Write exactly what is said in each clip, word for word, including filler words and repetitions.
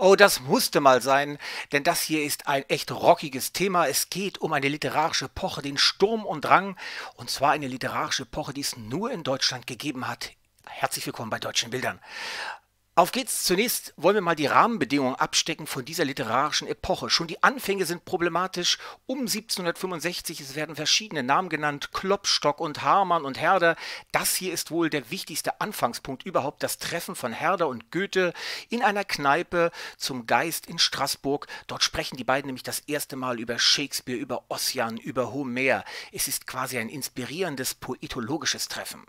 Oh, das musste mal sein, denn das hier ist ein echt rockiges Thema. Es geht um eine literarische Epoche, den Sturm und Drang, und zwar eine literarische Epoche, die es nur in Deutschland gegeben hat. Herzlich willkommen bei Deutschen Bildern. Auf geht's. Zunächst wollen wir mal die Rahmenbedingungen abstecken von dieser literarischen Epoche. Schon die Anfänge sind problematisch. Um siebzehnhundertfünfundsechzig, es werden verschiedene Namen genannt, Klopstock und Hamann und Herder. Das hier ist wohl der wichtigste Anfangspunkt überhaupt, das Treffen von Herder und Goethe in einer Kneipe zum Geist in Straßburg. Dort sprechen die beiden nämlich das erste Mal über Shakespeare, über Ossian, über Homer. Es ist quasi ein inspirierendes poetologisches Treffen.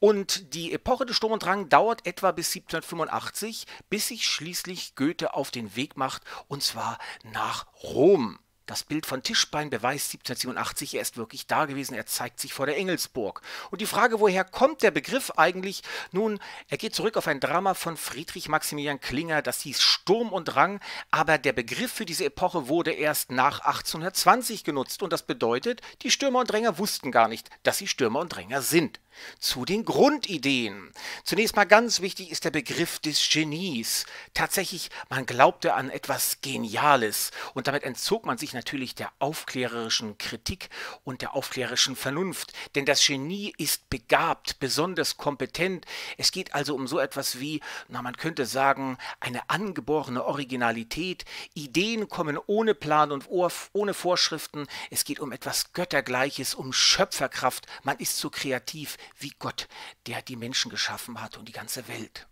Und die Epoche des Sturm und Drang dauert etwa bis siebzehnhundertfünfundachtzig, bis sich schließlich Goethe auf den Weg macht, und zwar nach Rom. Das Bild von Tischbein beweist siebzehnhundertsiebenundachtzig, er ist wirklich da gewesen, er zeigt sich vor der Engelsburg. Und die Frage, woher kommt der Begriff eigentlich? Nun, er geht zurück auf ein Drama von Friedrich Maximilian Klinger, das hieß Sturm und Drang, aber der Begriff für diese Epoche wurde erst nach achtzehnhundertzwanzig genutzt, und das bedeutet, die Stürmer und Dränger wussten gar nicht, dass sie Stürmer und Dränger sind. Zu den Grundideen. Zunächst mal ganz wichtig ist der Begriff des Genies. Tatsächlich, man glaubte an etwas Geniales, und damit entzog man sich natürlich der aufklärerischen Kritik und der aufklärerischen Vernunft. Denn das Genie ist begabt, besonders kompetent. Es geht also um so etwas wie, na, man könnte sagen, eine angeborene Originalität. Ideen kommen ohne Plan und ohne Vorschriften. Es geht um etwas Göttergleiches, um Schöpferkraft. Man ist so kreativ wie Gott, der die Menschen geschaffen hat und die ganze Welt.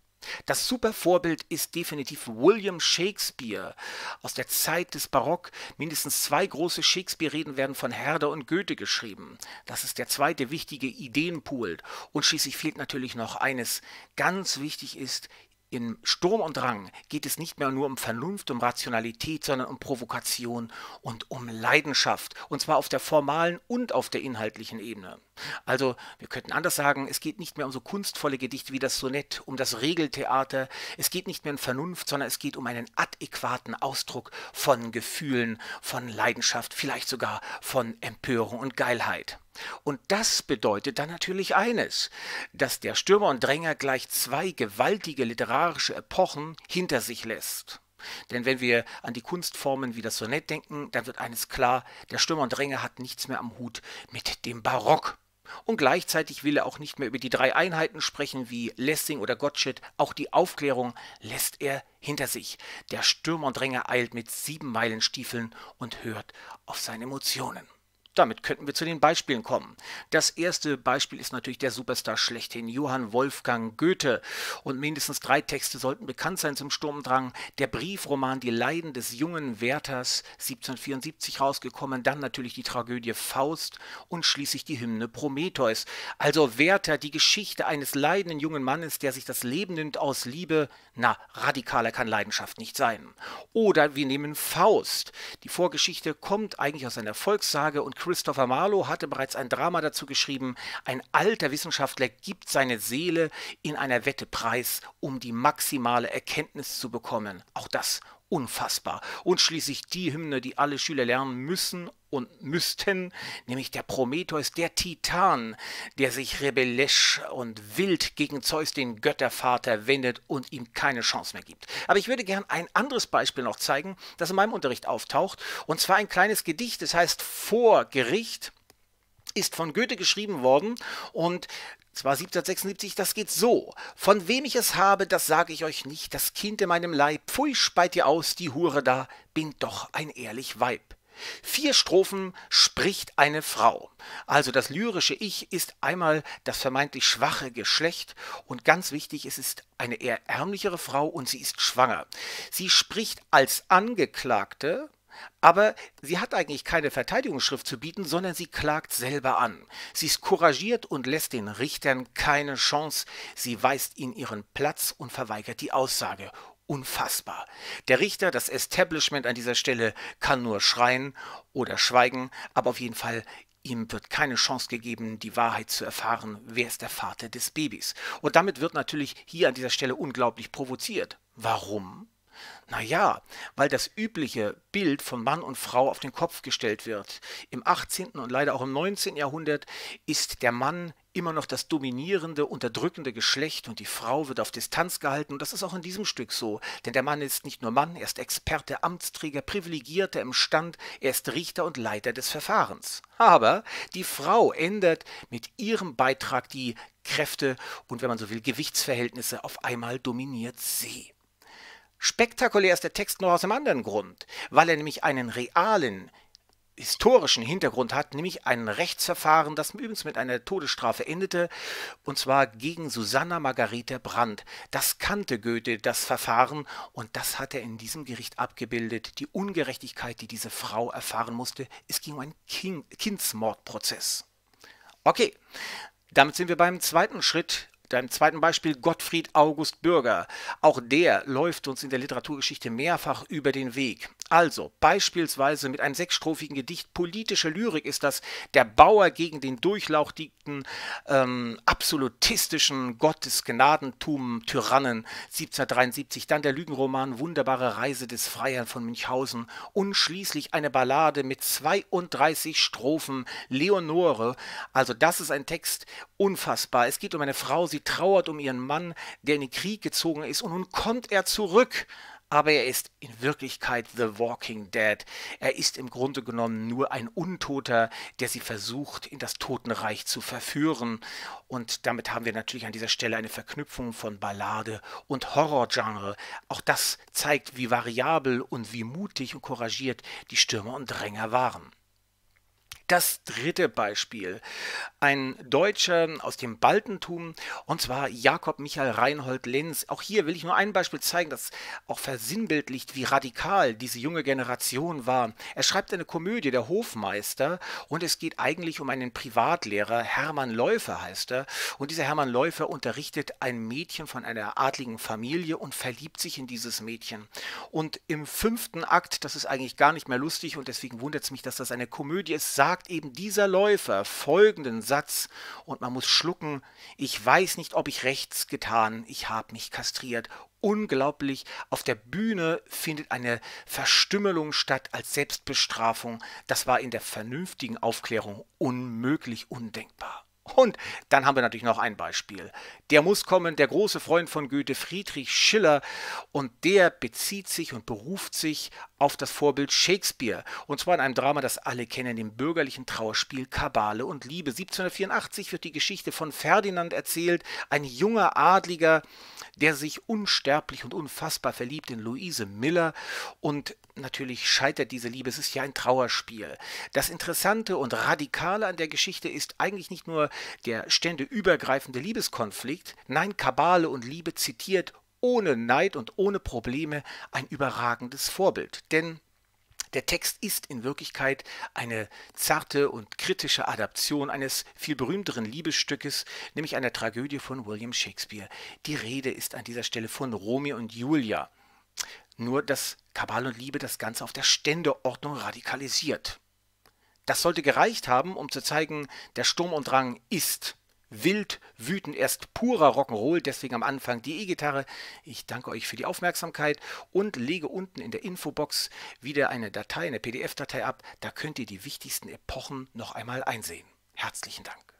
Das super Vorbild ist definitiv William Shakespeare aus der Zeit des Barock. Mindestens zwei große Shakespeare-Reden werden von Herder und Goethe geschrieben. Das ist der zweite wichtige Ideenpool. Und schließlich fehlt natürlich noch eines. Ganz wichtig ist, in Sturm und Drang geht es nicht mehr nur um Vernunft, um Rationalität, sondern um Provokation und um Leidenschaft. Und zwar auf der formalen und auf der inhaltlichen Ebene. Also, wir könnten anders sagen, es geht nicht mehr um so kunstvolle Gedichte wie das Sonett, um das Regeltheater. Es geht nicht mehr um Vernunft, sondern es geht um einen adäquaten Ausdruck von Gefühlen, von Leidenschaft, vielleicht sogar von Empörung und Geilheit. Und das bedeutet dann natürlich eines, dass der Stürmer und Dränger gleich zwei gewaltige literarische Epochen hinter sich lässt. Denn wenn wir an die Kunstformen wie das Sonett denken, dann wird eines klar, der Stürmer und Dränger hat nichts mehr am Hut mit dem Barock. Und gleichzeitig will er auch nicht mehr über die drei Einheiten sprechen wie Lessing oder Gottsched. Auch die Aufklärung lässt er hinter sich. Der Stürmer und Dränger eilt mit sieben Meilenstiefeln und hört auf seine Emotionen. Damit könnten wir zu den Beispielen kommen. Das erste Beispiel ist natürlich der Superstar schlechthin, Johann Wolfgang Goethe. Und mindestens drei Texte sollten bekannt sein zum Sturm und Drang. Der Briefroman Die Leiden des jungen Werthers, siebzehnhundertvierundsiebzig rausgekommen. Dann natürlich die Tragödie Faust und schließlich die Hymne Prometheus. Also Werther, die Geschichte eines leidenden jungen Mannes, der sich das Leben nimmt aus Liebe. Na, radikaler kann Leidenschaft nicht sein. Oder wir nehmen Faust. Die Vorgeschichte kommt eigentlich aus einer Volkssage, und Christopher Marlowe hatte bereits ein Drama dazu geschrieben. Ein alter Wissenschaftler gibt seine Seele in einer Wette preis, um die maximale Erkenntnis zu bekommen. Auch das unfassbar. Und schließlich die Hymne, die alle Schüler lernen müssen und müssten, nämlich der Prometheus, der Titan, der sich rebellisch und wild gegen Zeus, den Göttervater, wendet und ihm keine Chance mehr gibt. Aber ich würde gern ein anderes Beispiel noch zeigen, das in meinem Unterricht auftaucht, und zwar ein kleines Gedicht, das heißt Vor Gericht, ist von Goethe geschrieben worden, und zwar siebzehnhundertsechsundsiebzig, das geht so. Von wem ich es habe, das sage ich euch nicht. Das Kind in meinem Leib, pfui, speit ihr aus, die Hure da, bin doch ein ehrlich Weib. Vier Strophen spricht eine Frau. Also das lyrische Ich ist einmal das vermeintlich schwache Geschlecht, und ganz wichtig, es ist eine eher ärmlichere Frau und sie ist schwanger. Sie spricht als Angeklagte, aber sie hat eigentlich keine Verteidigungsschrift zu bieten, sondern sie klagt selber an. Sie ist couragiert und lässt den Richtern keine Chance. Sie weist ihnen ihren Platz und verweigert die Aussage. Unfassbar. Der Richter, das Establishment an dieser Stelle, kann nur schreien oder schweigen, aber auf jeden Fall, ihm wird keine Chance gegeben, die Wahrheit zu erfahren, wer ist der Vater des Babys. Und damit wird natürlich hier an dieser Stelle unglaublich provoziert. Warum? Naja, weil das übliche Bild von Mann und Frau auf den Kopf gestellt wird. Im achtzehnten und leider auch im neunzehnten Jahrhundert ist der Mann immer noch das dominierende, unterdrückende Geschlecht und die Frau wird auf Distanz gehalten. Und das ist auch in diesem Stück so, denn der Mann ist nicht nur Mann, er ist Experte, Amtsträger, Privilegierter im Stand, er ist Richter und Leiter des Verfahrens. Aber die Frau ändert mit ihrem Beitrag die Kräfte und, wenn man so will, Gewichtsverhältnisse. Auf einmal dominiert sie. Spektakulär ist der Text noch aus einem anderen Grund, weil er nämlich einen realen, historischen Hintergrund hat, nämlich ein Rechtsverfahren, das übrigens mit einer Todesstrafe endete, und zwar gegen Susanna Margarethe Brandt. Das kannte Goethe, das Verfahren, und das hat er in diesem Gericht abgebildet, die Ungerechtigkeit, die diese Frau erfahren musste. Es ging um einen King- Kindsmordprozess. Okay, damit sind wir beim zweiten Schritt. Deinem zweiten Beispiel Gottfried August Bürger. Auch der läuft uns in der Literaturgeschichte mehrfach über den Weg. Also beispielsweise mit einem sechsstrophigen Gedicht Politische Lyrik ist das Der Bauer gegen den durchlauchtigen, ähm, absolutistischen Gottesgnadentum-Tyrannen siebzehnhundertdreiundsiebzig. Dann der Lügenroman Wunderbare Reise des Freiherrn von Münchhausen. Und schließlich eine Ballade mit zweiunddreißig Strophen Leonore. Also das ist ein Text, unfassbar. Es geht um eine Frau, sie trauert um ihren Mann, der in den Krieg gezogen ist, und nun kommt er zurück. Aber er ist in Wirklichkeit The Walking Dead. Er ist im Grunde genommen nur ein Untoter, der sie versucht, in das Totenreich zu verführen. Und damit haben wir natürlich an dieser Stelle eine Verknüpfung von Ballade und Horrorgenre. Auch das zeigt, wie variabel und wie mutig und couragiert die Stürmer und Dränger waren. Das dritte Beispiel, ein Deutscher aus dem Baltentum, und zwar Jakob Michael Reinhold Lenz. Auch hier will ich nur ein Beispiel zeigen, das auch versinnbildlicht, wie radikal diese junge Generation war. Er schreibt eine Komödie, Der Hofmeister, und es geht eigentlich um einen Privatlehrer, Hermann Läufer heißt er, und dieser Hermann Läufer unterrichtet ein Mädchen von einer adligen Familie und verliebt sich in dieses Mädchen. Und im fünften Akt, das ist eigentlich gar nicht mehr lustig und deswegen wundert es mich, dass das eine Komödie ist, sagt sagt eben dieser Läufer folgenden Satz, und man muss schlucken: Ich weiß nicht, ob ich rechts getan, ich habe mich kastriert. Unglaublich, auf der Bühne findet eine Verstümmelung statt als Selbstbestrafung. Das war in der vernünftigen Aufklärung unmöglich, undenkbar. Und dann haben wir natürlich noch ein Beispiel. Der muss kommen, der große Freund von Goethe, Friedrich Schiller, und der bezieht sich und beruft sich auf das Vorbild Shakespeare, und zwar in einem Drama, das alle kennen, dem bürgerlichen Trauerspiel Kabale und Liebe. siebzehnhundertvierundachtzig wird die Geschichte von Ferdinand erzählt, ein junger Adliger, der sich unsterblich und unfassbar verliebt in Luise Miller, und natürlich scheitert diese Liebe, es ist ja ein Trauerspiel. Das Interessante und Radikale an der Geschichte ist eigentlich nicht nur der ständeübergreifende Liebeskonflikt, nein, Kabale und Liebe zitiert ohne Neid und ohne Probleme ein überragendes Vorbild, denn der Text ist in Wirklichkeit eine zarte und kritische Adaption eines viel berühmteren Liebesstückes, nämlich einer Tragödie von William Shakespeare. Die Rede ist an dieser Stelle von Romeo und Julia, nur dass Kabale und Liebe das Ganze auf der Ständeordnung radikalisiert. Das sollte gereicht haben, um zu zeigen, der Sturm und Drang ist wild, wütend, erst purer Rock'n'Roll, deswegen am Anfang die E-Gitarre. Ich danke euch für die Aufmerksamkeit und lege unten in der Infobox wieder eine Datei, eine P D F-Datei ab. Da könnt ihr die wichtigsten Epochen noch einmal einsehen. Herzlichen Dank.